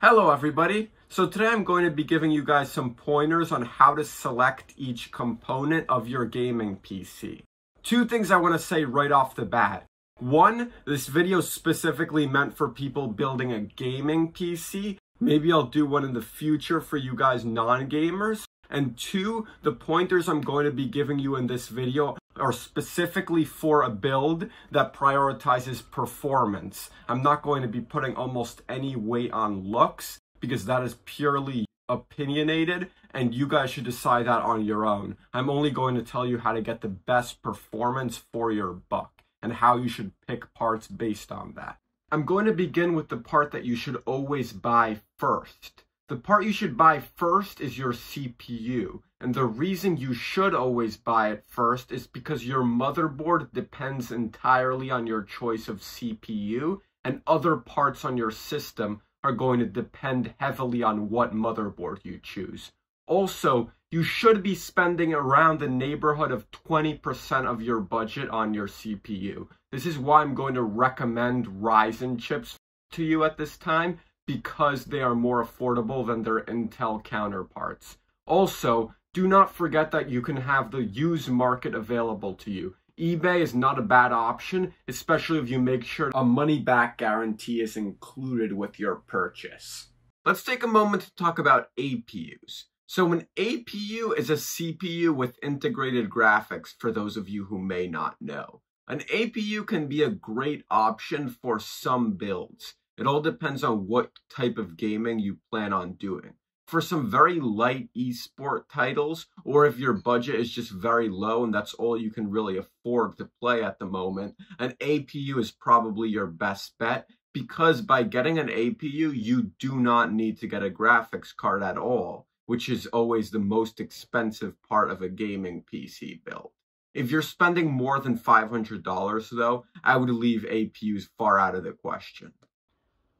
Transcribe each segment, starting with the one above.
Hello everybody. So today I'm going to be giving you guys some pointers on how to select each component of your gaming PC. Two things I want to say right off the bat. One, this video is specifically meant for people building a gaming PC. Maybe I'll do one in the future for you guys non-gamers. And two, the pointers I'm going to be giving you in this video are specifically for a build that prioritizes performance. I'm not going to be putting almost any weight on looks because that is purely opinionated and you guys should decide that on your own. I'm only going to tell you how to get the best performance for your buck and how you should pick parts based on that. I'm going to begin with the part that you should always buy first. The part you should buy first is your CPU, and the reason you should always buy it first is because your motherboard depends entirely on your choice of CPU, and other parts on your system are going to depend heavily on what motherboard you choose. Also, you should be spending around the neighborhood of 20% of your budget on your CPU. This is why I'm going to recommend Ryzen chips to you at this time, because they are more affordable than their Intel counterparts. Also, do not forget that you can have the used market available to you. eBay is not a bad option, especially if you make sure a money-back guarantee is included with your purchase. Let's take a moment to talk about APUs. So an APU is a CPU with integrated graphics, for those of you who may not know. An APU can be a great option for some builds. It all depends on what type of gaming you plan on doing. For some very light esport titles, or if your budget is just very low and that's all you can really afford to play at the moment, an APU is probably your best bet, because by getting an APU, you do not need to get a graphics card at all, which is always the most expensive part of a gaming PC build. If you're spending more than $500 though, I would leave APUs far out of the question.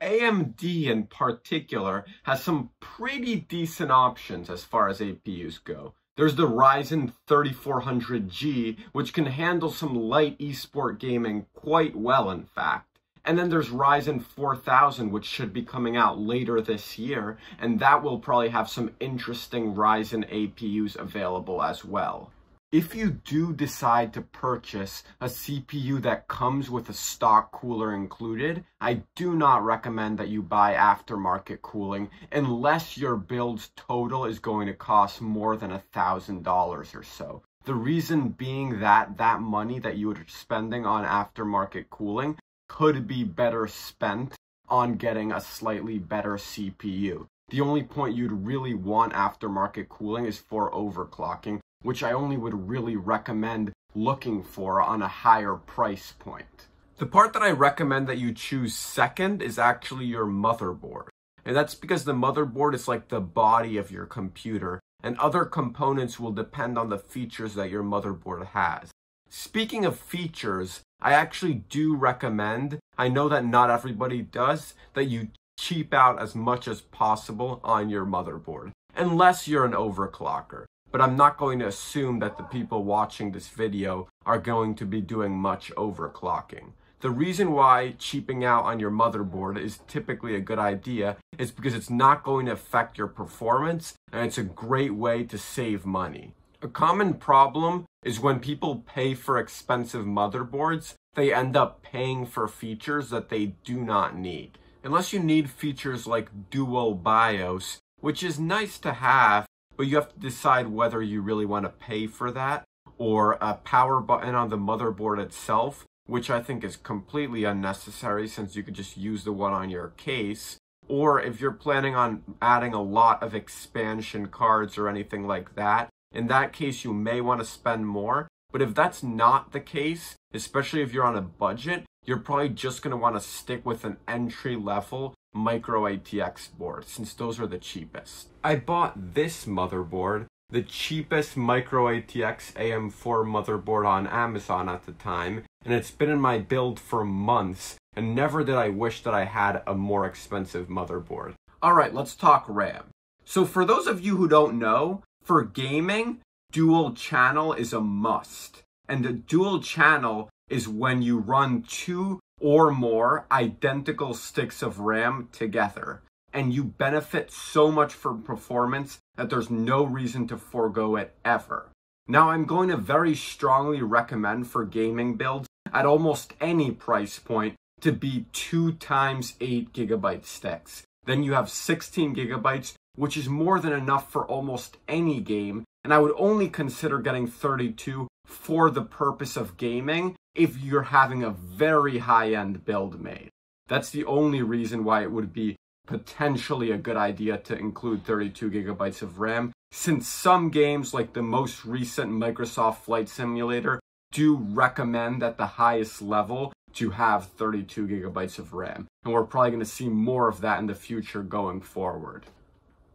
AMD in particular has some pretty decent options as far as APUs go. There's the Ryzen 3400G, which can handle some light esport gaming quite well, in fact. And then there's Ryzen 4000, which should be coming out later this year, and that will probably have some interesting Ryzen APUs available as well. If you do decide to purchase a CPU that comes with a stock cooler included, I do not recommend that you buy aftermarket cooling unless your build's total is going to cost more than $1,000 or so. The reason being that that money that you are spending on aftermarket cooling could be better spent on getting a slightly better CPU. The only point you'd really want aftermarket cooling is for overclocking, which I only would really recommend looking for on a higher price point. The part that I recommend that you choose second is actually your motherboard. And that's because the motherboard is like the body of your computer, and other components will depend on the features that your motherboard has. Speaking of features, I actually do recommend, I know that not everybody does, that you cheap out as much as possible on your motherboard, unless you're an overclocker. But I'm not going to assume that the people watching this video are going to be doing much overclocking. The reason why cheaping out on your motherboard is typically a good idea is because it's not going to affect your performance, and it's a great way to save money. A common problem is when people pay for expensive motherboards, they end up paying for features that they do not need. Unless you need features like dual BIOS, which is nice to have, but you have to decide whether you really want to pay for that, or a power button on the motherboard itself, which I think is completely unnecessary since you could just use the one on your case, or if you're planning on adding a lot of expansion cards or anything like that. In that case, you may want to spend more, but if that's not the case, especially if you're on a budget, you're probably just going to want to stick with an entry-level Micro ATX board, since those are the cheapest. I bought this motherboard, the cheapest Micro ATX AM4 motherboard on Amazon at the time, and it's been in my build for months, and never did I wish that I had a more expensive motherboard. Alright, let's talk RAM. So for those of you who don't know, for gaming, dual channel is a must. And a dual channel is when you run two or more identical sticks of RAM together. and you benefit so much from performance that there's no reason to forego it ever. Now, I'm going to very strongly recommend for gaming builds at almost any price point to be 2 × 8 GB sticks. Then you have 16 GB, which is more than enough for almost any game, and I would only consider getting 32 for the purpose of gaming if you're having a very high-end build made. That's the only reason why it would be potentially a good idea to include 32 GB of RAM, since some games, like the most recent Microsoft Flight Simulator, do recommend at the highest level to have 32 GB of RAM, and we're probably going to see more of that in the future going forward.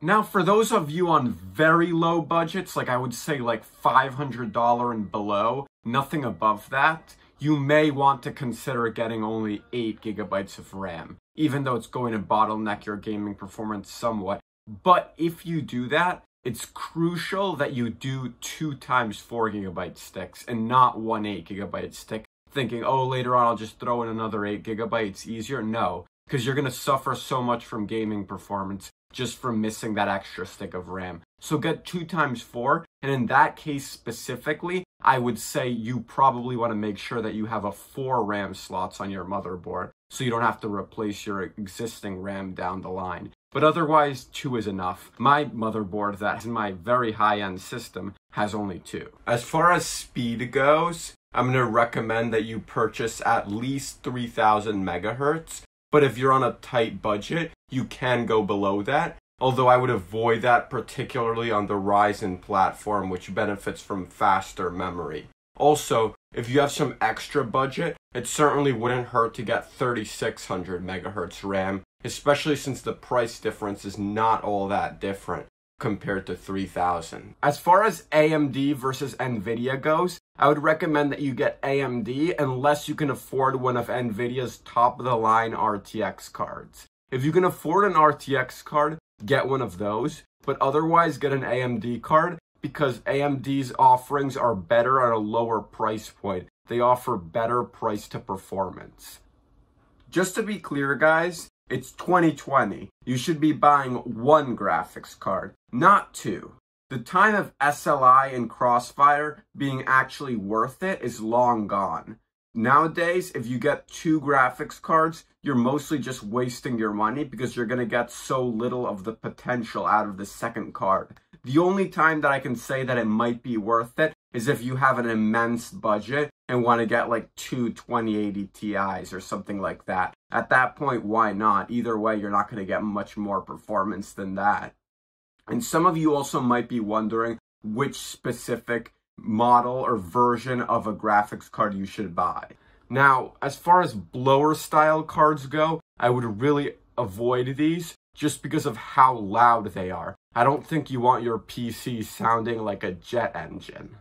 Now, for those of you on very low budgets, like I would say like $500 and below, nothing above that, you may want to consider getting only 8 GB of RAM, even though it's going to bottleneck your gaming performance somewhat. But if you do that, it's crucial that you do 2 × 4 GB sticks and not 1 8 GB stick, thinking, oh, later on I'll just throw in another 8 GB, easier. No, because you're going to suffer so much from gaming performance just from missing that extra stick of RAM. So get 2 × 4, and in that case specifically, I would say you probably want to make sure that you have a 4 RAM slots on your motherboard, so you don't have to replace your existing RAM down the line. But otherwise, 2 is enough. My motherboard that's in my very high-end system has only 2. As far as speed goes, I'm going to recommend that you purchase at least 3000 megahertz. But if you're on a tight budget, you can go below that, although I would avoid that particularly on the Ryzen platform, which benefits from faster memory. Also, if you have some extra budget, it certainly wouldn't hurt to get 3600 megahertz RAM, especially since the price difference is not all that different compared to 3000. As far as AMD versus Nvidia goes, I would recommend that you get AMD unless you can afford one of Nvidia's top-of-the-line RTX cards. If you can afford an RTX card, get one of those, but otherwise get an AMD card, because AMD's offerings are better at a lower price point. They offer better price to performance. Just to be clear, guys, it's 2020. You should be buying 1 graphics card, not 2. The time of SLI and Crossfire being actually worth it is long gone. Nowadays, if you get 2 graphics cards, you're mostly just wasting your money because you're going to get so little of the potential out of the second card. The only time that I can say that it might be worth it is if you have an immense budget and want to get like 2 2080 Ti's or something like that. At that point, why not? Either way, you're not going to get much more performance than that. And some of you also might be wondering which specific model or version of a graphics card you should buy. Now, as far as blower style cards go, I would really avoid these just because of how loud they are. I don't think you want your PC sounding like a jet engine.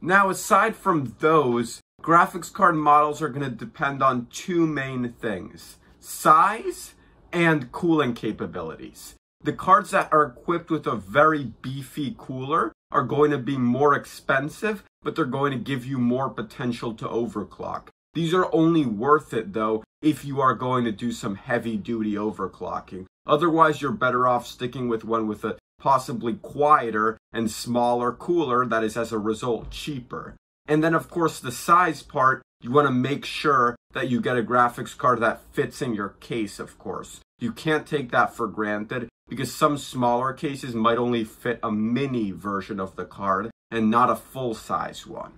Now, aside from those, graphics card models are going to depend on 2 main things: size and cooling capabilities. The cards that are equipped with a very beefy cooler are going to be more expensive, but they're going to give you more potential to overclock. These are only worth it, though, if you are going to do some heavy-duty overclocking. Otherwise, you're better off sticking with one with a possibly quieter and smaller cooler that is, as a result, cheaper. And then, of course, the size part, you want to make sure that you get a graphics card that fits in your case, of course. You can't take that for granted, because some smaller cases might only fit a mini version of the card and not a full-size one.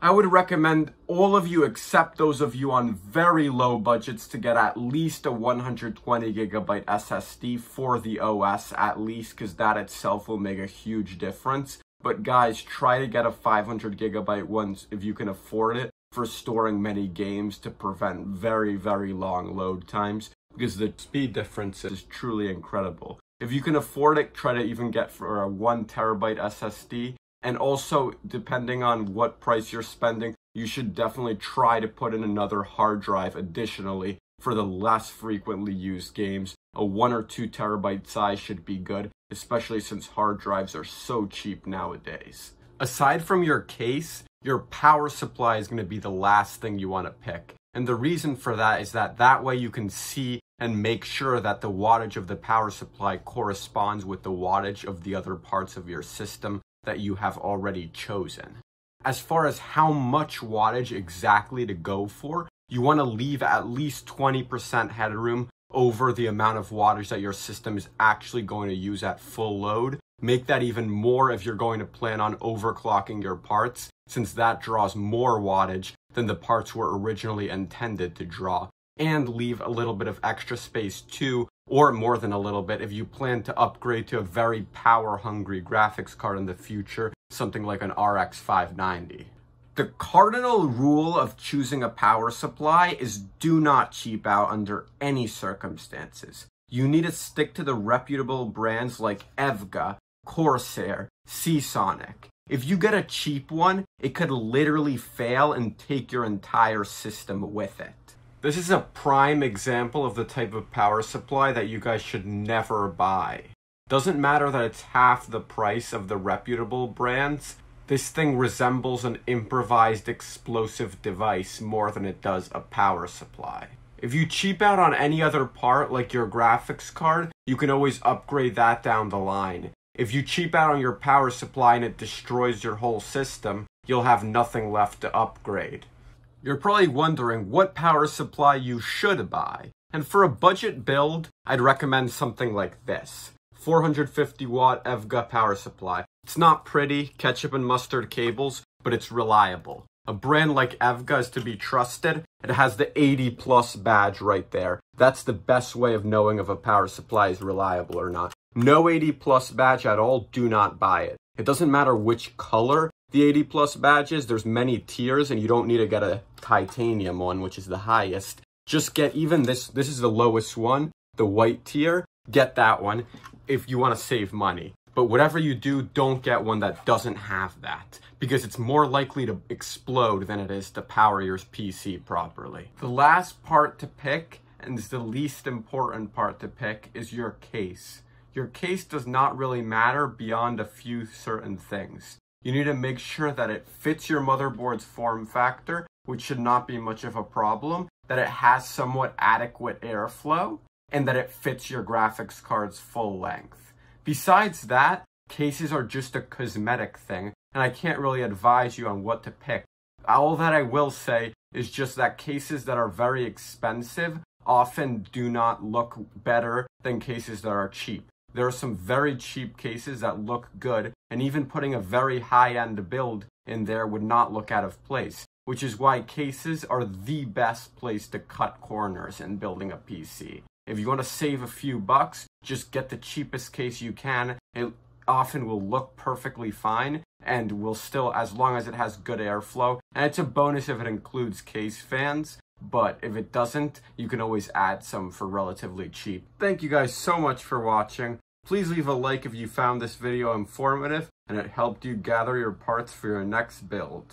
I would recommend all of you, except those of you on very low budgets, to get at least a 120 GB SSD for the OS, at least, because that itself will make a huge difference. But guys, try to get a 500 GB one if you can afford it, for storing many games to prevent very, very long load times, because the speed difference is truly incredible. If you can afford it, try to even get for a 1 TB SSD. And also, depending on what price you're spending, you should definitely try to put in another hard drive additionally for the less frequently used games. A 1 or 2 TB size should be good, especially since hard drives are so cheap nowadays. Aside from your case, your power supply is going to be the last thing you want to pick. And the reason for that is that way you can see and make sure that the wattage of the power supply corresponds with the wattage of the other parts of your system that you have already chosen. As far as how much wattage exactly to go for, you want to leave at least 20% headroom over the amount of wattage that your system is actually going to use at full load. Make that even more if you're going to plan on overclocking your parts, since that draws more wattage than the parts were originally intended to draw. And leave a little bit of extra space too, or more than a little bit, if you plan to upgrade to a very power-hungry graphics card in the future, something like an RX 590. The cardinal rule of choosing a power supply is do not cheap out under any circumstances. You need to stick to the reputable brands like EVGA, Corsair, Seasonic. If you get a cheap one, it could literally fail and take your entire system with it. This is a prime example of the type of power supply that you guys should never buy. Doesn't matter that it's half the price of the reputable brands, this thing resembles an improvised explosive device more than it does a power supply. If you cheap out on any other part, like your graphics card, you can always upgrade that down the line. If you cheap out on your power supply and it destroys your whole system, you'll have nothing left to upgrade. You're probably wondering what power supply you should buy, and for a budget build, I'd recommend something like this. 450 watt EVGA power supply. It's not pretty, ketchup and mustard cables, but it's reliable. A brand like EVGA is to be trusted. It has the 80 plus badge right there. That's the best way of knowing if a power supply is reliable or not. No 80 plus badge at all, do not buy it. It doesn't matter which color the 80 plus badges, there's many tiers and you don't need to get a titanium one, which is the highest. Just get even this is the lowest one, the white tier, get that one if you want to save money. But whatever you do, don't get one that doesn't have that, because it's more likely to explode than it is to power your PC properly. The last part to pick, and it's the least important part to pick, is your case. Your case does not really matter beyond a few certain things. You need to make sure that it fits your motherboard's form factor, which should not be much of a problem, that it has somewhat adequate airflow, and that it fits your graphics card's full length. Besides that, cases are just a cosmetic thing, and I can't really advise you on what to pick. All that I will say is just that cases that are very expensive often do not look better than cases that are cheap. There are some very cheap cases that look good, and even putting a very high-end build in there would not look out of place, which is why cases are the best place to cut corners in building a PC. If you want to save a few bucks, just get the cheapest case you can. It often will look perfectly fine and will still, as long as it has good airflow, and it's a bonus if it includes case fans. But if it doesn't, you can always add some for relatively cheap. Thank you guys so much for watching. Please leave a like if you found this video informative and it helped you gather your parts for your next build.